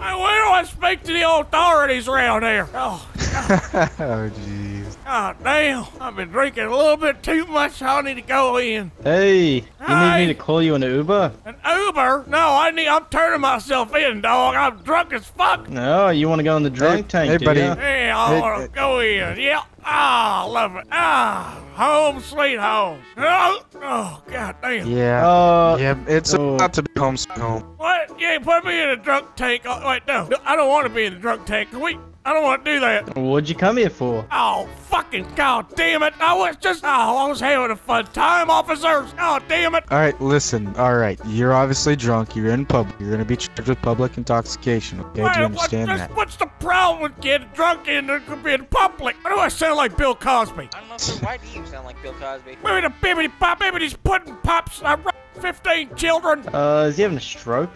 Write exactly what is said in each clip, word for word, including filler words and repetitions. I will speak to the authorities around here. Oh, oh jeez. God damn. I've been drinking a little bit too much. I need to go in. Hey, you I, need me to call you an Uber? An Uber? No, I need, I'm turning myself in, dog. I'm drunk as fuck. No, you want to go in the drunk hey, tank, hey, do buddy. You? Hey, I hey, want to hey. Go in. Yeah. Ah, oh, love it. Ah, oh, home sweet home. Oh, oh god damn. Yeah. Uh, yeah, it's oh. about to be home sweet home. What? You ain't put me in a drunk tank. Oh, wait, no. no I don't want to be in a drunk tank. Can we? I don't want to do that. What'd you come here for? Oh, fucking god damn it. I was just, oh, I was having a fun time, officers. Oh, damn it. All right, listen. All right, you're obviously drunk. You're in public. You're going to be charged with public intoxication. Okay, wait, do you understand what, that? Just, what's the problem with getting drunk in, in public? Why do I sound like Bill Cosby? I don't know, sir. Why do you sound like Bill Cosby? Maybe the bibbity pop, maybe these pudding pops. I fifteen children. Uh, is he having a stroke?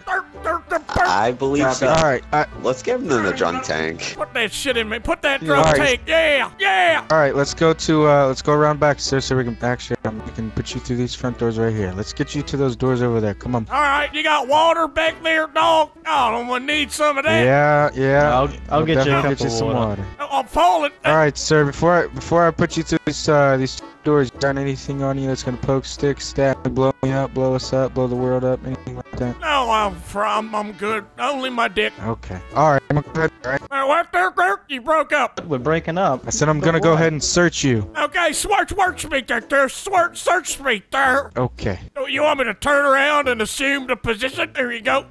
I believe so. All right, all right. Let's get him to the drunk tank. Put that shit in me. Put that drunk right. tank. Yeah, yeah. All right, let's go to uh, let's go around back, sir, so we can actually um, we can put you through these front doors right here. Let's get you to those doors over there. Come on. All right, you got water back there, dog. Oh, I'm gonna need some of that. Yeah, yeah. I'll I'll we'll get you a cup get you of some water. water. I'm falling. All right, sir. Before I, before I put you through these uh, these doors, you got anything on you that's gonna poke, stick, stab, blow me up, blow us up, blow the world up, anything like that? No, I'm from. I'm good. Only my dick. Okay. All right. I'm good. All right. All right, there, there, you broke up. We're breaking up. I said I'm gonna go ahead and search you. Okay, search, search me there, there, search, search me there. Okay. You want me to turn around and assume the position? There you go.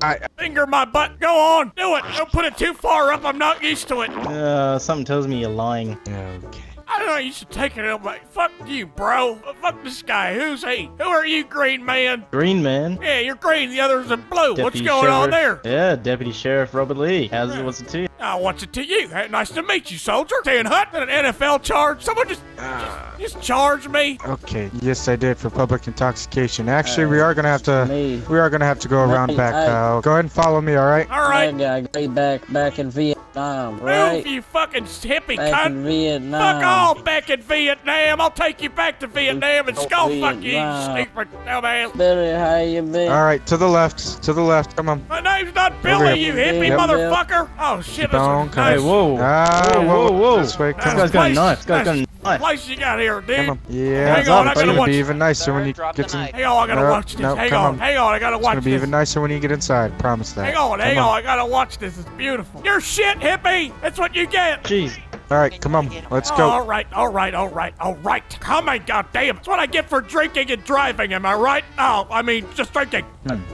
I finger my butt. Go on, do it. Don't put it too far up. I'm not used to it. Uh, something tells me you're lying. Okay. I don't know, you should take it up like, fuck you, bro. Fuck this guy. Who's he? Who are you, Green Man? Green Man? Yeah, you're green. The others are blue. Deputy what's going Sheriff. on there? Yeah, Deputy Sheriff Robert Lee. How's yeah. it? What's it to you? Oh, what's it to you? Hey, nice to meet you, soldier. Stan Hutt and an N F L charge. Someone just, uh, just, just charge me. Okay. Yes, I did for public intoxication. Actually, uh, we are gonna have to. Me. We are gonna have to go me. around back. Uh, go ahead and follow me. All right. All right. I got back back in Vietnam. Right. Move, you fucking hippie back cunt. In Vietnam. Fuck off. Oh, back in Vietnam. I'll take you back to Vietnam and skull fuck you, you stupid dumbass. Billy, how you been? All right, to the left, to the left. Come on. My name's not Billy, you hippie yep. motherfucker. Oh shit, that's nice. Hey, whoa. Ah, hey, whoa, whoa. This way, come on. This guy's got a knife. This guy's got a knife. What place you got here, dude? Come on. Yeah, hang on, I gotta watch. Be even nicer when you get some. Hang on, I gotta no, watch this. No, hang on, on, hang on, I gotta watch this. It's gonna be this. even nicer when you get inside. Promise that. Hang on, come hang on. on, I gotta watch this. It's beautiful. You're shit, hippie. That's what you get. Jeez. All right, come on, let's go. Oh, all right, all right, all right, all right. Oh my god, damn! That's what I get for drinking and driving. Am I right? Oh, I mean, just drinking.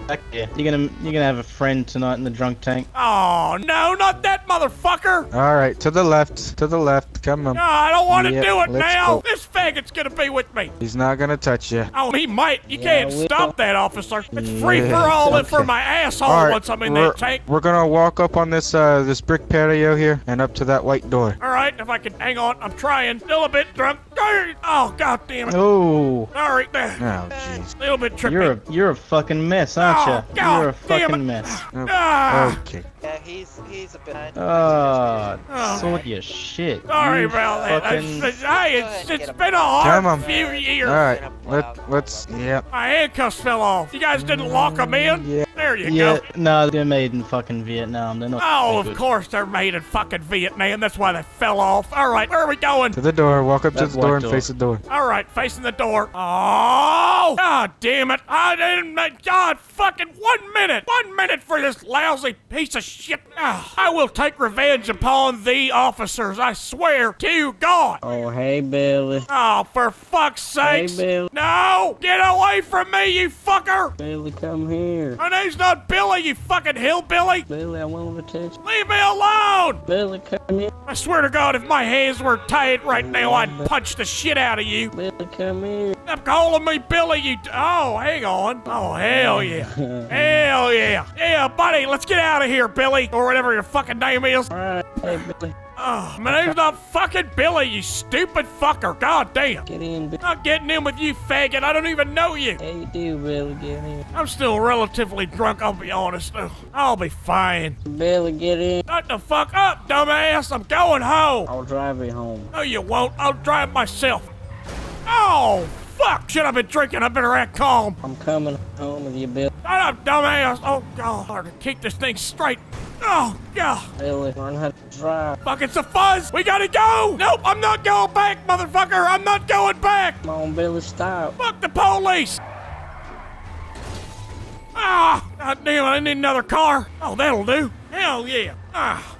Heck yeah. You're gonna, you're gonna have a friend tonight in the drunk tank. Oh no, not that motherfucker! All right, to the left, to the left. Come on. No, I don't want to yep. do. It now! Go. This faggot's gonna be with me! He's not gonna touch you. Oh, he might! You yeah, can't stop that, officer! It's yeah, free for all and okay. for my asshole right, once I'm in that tank! We're gonna walk up on this, uh, this brick patio here and up to that white door. Alright, if I can hang on, I'm trying. Still a bit drunk. Oh, god damn it! Oh! Sorry! Oh, jeez. A little bit trippy. You're a, you're a fucking mess, aren't oh, you? You're a fucking mess. Oh, okay. Yeah, he's, he's a bit... Uh, oh, sort your shit. Sorry you about that. Fucking... I, I, it's it's been a hard few years. All right, Let, let's, yeah. My handcuffs fell off. You guys didn't lock them in? Yeah. There you yeah. go. No, they're made in fucking Vietnam. They're not Oh, of course they're made in fucking Vietnam. That's why they fell off. All right, where are we going? To the door. Walk up That's to the door and door. face the door. All right, facing the door. Oh, god damn it. I didn't make, god fucking one minute. One minute for this lousy piece of shit. Oh, I will take revenge upon thee, officers. I swear to God. Oh, hey, Billy. Oh, for fuck's sake. Hey, Billy. No, get away from me, you fucker. Billy, come here. My name's not Billy, you fucking hillbilly. Billy, I want attention. Leave me alone. Billy, come here. I swear to God, if my hands were tied right now, I'd punch the shit out of you. Billy, come here. Stop calling me Billy, you... Oh, hang on. Oh, hell yeah. Hell yeah. Yeah, buddy, let's get out of here, Billy. Or whatever your fucking name is. All right. Hey, Billy. Oh, my name's not fucking Billy, you stupid fucker. God damn. Get in, Billy. I'm not getting in with you, faggot. I don't even know you. Yeah, you do, Billy. Get in. I'm still relatively drunk, I'll be honest. I'll be fine. Billy, get in. Shut the fuck up, dumbass. I'm going home. I'll drive you home. No, you won't. I'll drive myself. Oh, fuck shit I've been drinking. I better act calm. I'm coming home with you, Bill. Shut up, dumbass. Oh, God. Hard to keep this thing straight. Oh, God. Billy, learn how to drive. Fuck, it's a fuzz. We gotta go. Nope, I'm not going back, motherfucker. I'm not going back. Come on, Billy, stop. Fuck the police. Ah, God damn it. I need another car. Oh, that'll do. Hell yeah. Ah.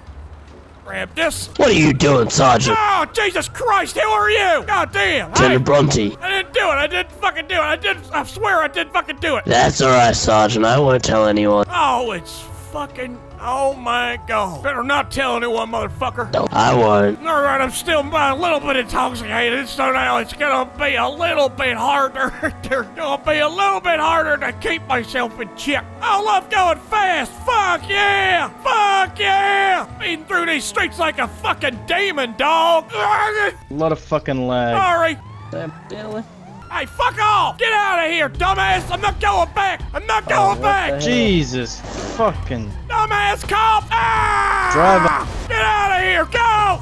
Grab this. What are you doing, Sergeant? Oh, Jesus Christ, who are you? God damn. Tender Brumty. I didn't do it. I didn't fucking do it. I didn't. I swear I didn't fucking do it. That's alright, Sergeant. I won't tell anyone. Oh, it's fucking... Oh, my God. Better not tell anyone, motherfucker. No, I won't. Alright, I'm still a little bit intoxicated, so now it's gonna be a little bit harder. There's gonna be a little bit harder to keep myself in check. I love going fast. Fuck yeah. Fuck yeah. Beating through these streets like a fucking demon, dog. A lot of fucking lag. Sorry. Damn, Billy. Hey, fuck off! Get out of here, dumbass! I'm not going back! I'm not going oh, back! Jesus fucking... Dumbass cop! Ah! Drive up. Get out of here! Go!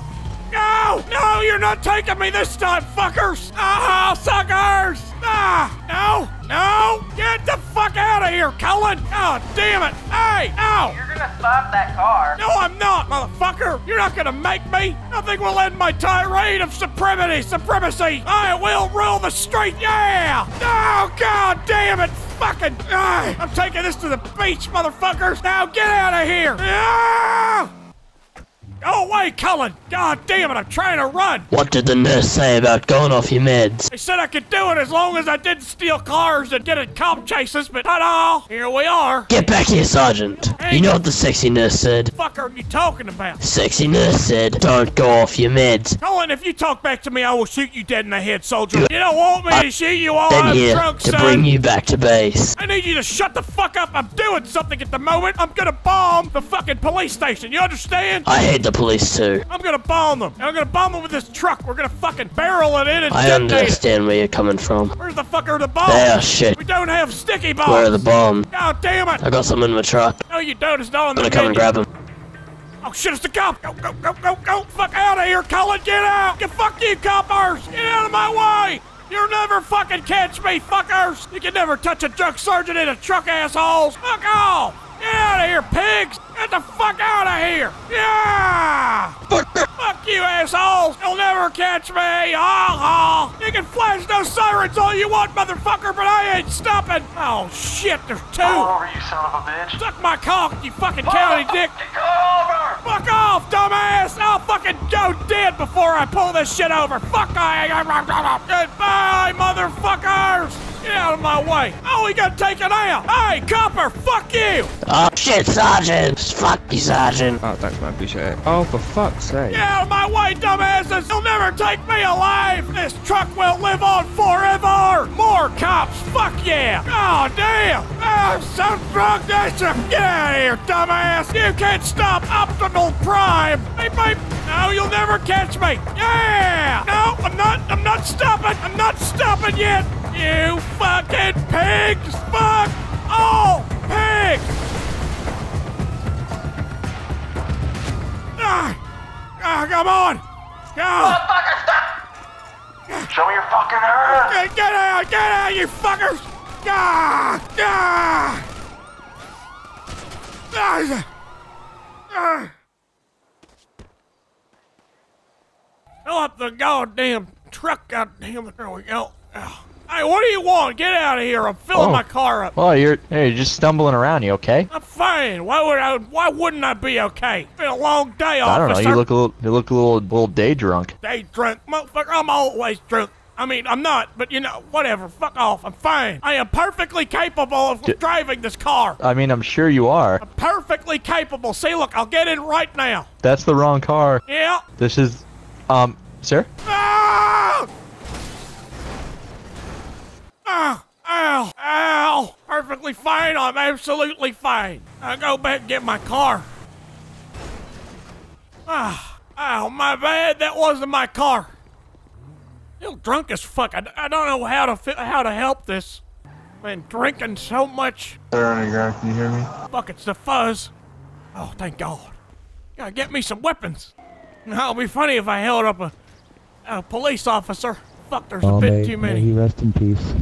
Go! No, you're not taking me this time, fuckers! Ah, suckers! Ah! No! No! Get the fuck out of here, Colin! God damn it! Hey! Ow! You're gonna stop that car! No, I'm not, motherfucker! You're not gonna make me! Nothing will end my tirade of supremacy! Supremacy! I will rule the street! Yeah! Oh, God damn it! Fucking... Ah, I'm taking this to the beach, motherfuckers! Now get out of here! Ah! Go away, Cullen! God damn it, I'm trying to run! What did the nurse say about going off your meds? They said I could do it as long as I didn't steal cars and get in cop chases, but ta-da! Here we are! Get back here, Sergeant! Hey. You know what the sexy nurse said? What the fuck are you talking about? Sexy nurse said, don't go off your meds. Cullen, if you talk back to me, I will shoot you dead in the head, soldier. You don't want me I to shoot you while I'm here drunk, to son. Bring you back to base. I need you to shut the fuck up! I'm doing something at the moment! I'm gonna bomb the fucking police station, you understand? I hate the The police too. I'm gonna bomb them. And I'm gonna bomb them with this truck. We're gonna fucking barrel it in and I understand it. Where you're coming from. Where's the fuck are the bombs? They are shit. We don't have sticky bombs. Where are the bombs? God damn it. I got some in my truck. No, you don't. It's not on the I'm gonna come and grab them. Oh shit, it's the cop. Go, go, go, go, go. Fuck out of here, Colin. Get out. Get fuck you, coppers. Get out of my way. You'll never fucking catch me, fuckers. You can never touch a drunk sergeant in a truck, assholes. Fuck off. Get out of here, pigs! Get the fuck out of here! Yeah! Fuck you, assholes! You'll never catch me! Oh, oh. You can flash those sirens all you want, motherfucker, but I ain't stopping! Oh, shit, there's two! Pull over, you son of a bitch! Suck my cock, you fucking county dick! Over! Fuck off, dumbass! I'll fucking go dead before I pull this shit over! Fuck I... Goodbye, motherfuckers! Get out of my way! Oh, he got taken out! Hey, copper, fuck you! Oh, shit, Sergeant! Fuck you, Sergeant! Oh, thanks, man, appreciate it. Oh, for fuck's sake. Get out of my way, dumbasses! You'll never take me alive! This truck will live on forever! More cops, fuck yeah! Oh, damn! I'm so drunk, that's a... Get out of here, dumbass! You can't stop Optimal Prime! Beep, beep! No, you'll never catch me! Yeah! No, I'm not... I'm not stopping! I'm not stopping yet! You fucking pigs! Fuck all pigs! Ah! Ah, come on! Go! Motherfucker, stop! Show me your fucking ass! Get, get out! Get out, you fuckers! Ah! Ah! Ah! Ah! Fill up the goddamn truck, goddamn it! There we go. Oh. Hey, what do you want? Get out of here! I'm filling oh. my car up. Well, you're hey, you're just stumbling around. You okay? I'm fine. Why would I? Why wouldn't I be okay? It's been a long day, officer. I don't know. You look a little. You look a little, little day drunk. Day drunk, motherfucker. I'm always drunk. I mean, I'm not, but you know, whatever. Fuck off. I'm fine. I am perfectly capable of D driving this car. I mean, I'm sure you are. I'm perfectly capable. See, look, I'll get in right now. That's the wrong car. Yeah. This is, um, sir. Ah! Ow! Ow! Ow! Perfectly fine. I'm absolutely fine. I'll go back and get my car. Ah! Ow! My bad. That wasn't my car. Still drunk as fuck. I, I don't know how to fi how to help this. Been drinking so much. There, guy. Can you hear me? Fuck! It's the fuzz. Oh, thank God. Gotta get me some weapons. Now, it'd be funny if I held up a, a police officer. fuck, there's oh, a bit may, too many. May he rest in peace.